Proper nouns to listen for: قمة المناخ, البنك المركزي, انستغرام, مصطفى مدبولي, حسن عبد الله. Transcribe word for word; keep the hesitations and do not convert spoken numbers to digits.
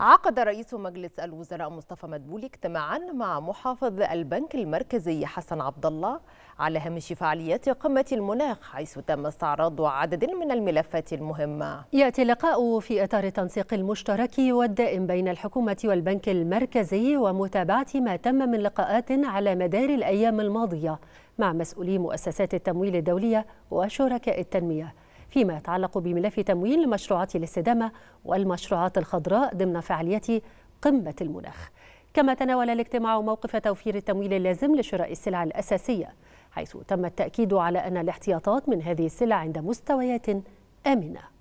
عقد رئيس مجلس الوزراء مصطفى مدبولي اجتماعا مع محافظ البنك المركزي حسن عبد الله على هامش فعاليات قمة المناخ، حيث تم استعراض عدد من الملفات المهمة. يأتي اللقاء في إطار التنسيق المشترك والدائم بين الحكومة والبنك المركزي ومتابعة ما تم من لقاءات على مدار الأيام الماضية مع مسؤولي مؤسسات التمويل الدولية وشركاء التنمية فيما يتعلق بملف تمويل مشروعات الاستدامة والمشروعات الخضراء ضمن فعالية قمة المناخ. كما تناول الاجتماع موقف توفير التمويل اللازم لشراء السلع الأساسية، حيث تم التأكيد على أن الاحتياطات من هذه السلع عند مستويات آمنة.